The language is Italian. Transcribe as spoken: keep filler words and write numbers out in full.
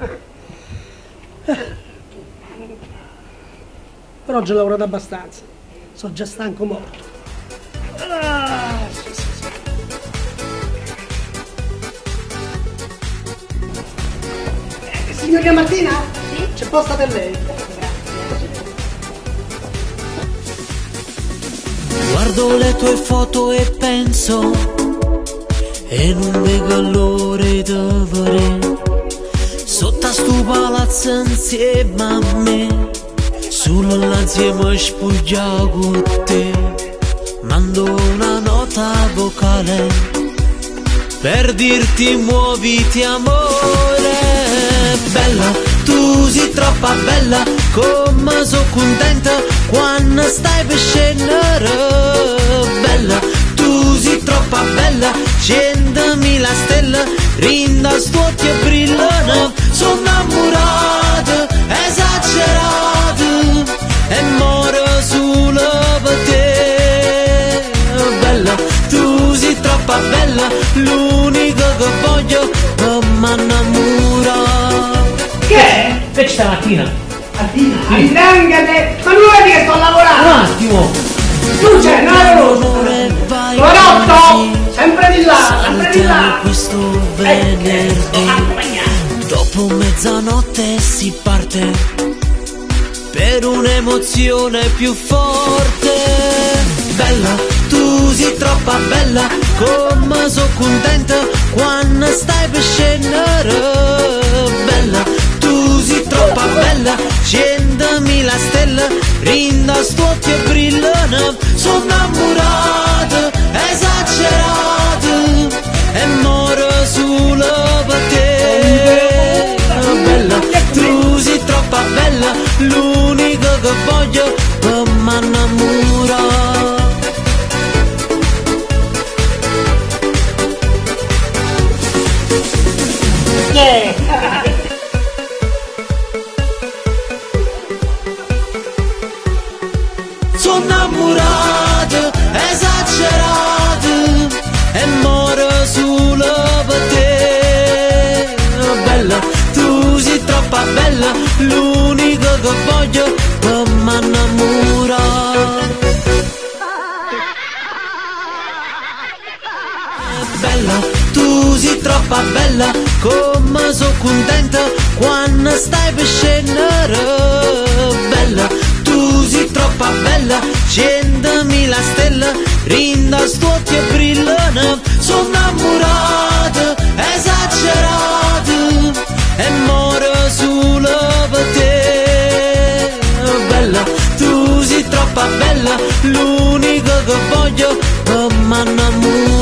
Eh. Però ho già lavorato abbastanza, sono già stanco morto. Ah, sì, sì, sì. Eh, signorina Martina? Sì? C'è posta per lei. Grazie. Guardo le tue foto e penso e non vedo all'ora dovrei sotto sto palazzo insieme a me. Solo l'insieme spugia con te. Mando una nota vocale per dirti muoviti amore. Bella, tu sei troppo bella, come sono contenta quando stai per scendere. Bella, tu sei troppo bella, centomila la stella, rinda sto ti brillano. Sono innamorata, esagerata, e moro solo per te. Bella, tu sei troppo bella, l'unico che voglio è m'annamorare. Che è? Invece stamattina Adina, sì. Ma non vedi che sto lavorando? Un attimo. Tu c'è, non avevo Corotto, sempre di là, sempre di là. Questo venerdì dopo mezzanotte si parte per un'emozione più forte. Bella, tu sei troppo bella, come sono contenta quando stai per scendere. Bella, tu sei troppo bella, centomila stelle, rinda sto ti brillano. Sono innamorata, esagerata, e moro solo per te. Bella, tu sei troppo bella, lui che voglio per m'annamorare. Yeah. Sono innamorata, esagerata, e moro solo per te. Bella, tu sei troppo bella, l'unico che voglio. Bella, tu sei troppo bella, come sono contenta quando stai per scendere. Bella, tu sei troppo bella, centomila stelle, rinda sto ti brillano. Sono innamorata, esagerata, e moro solo per te. Bella, tu sei troppo bella, l'unico che voglio è m'annamorare.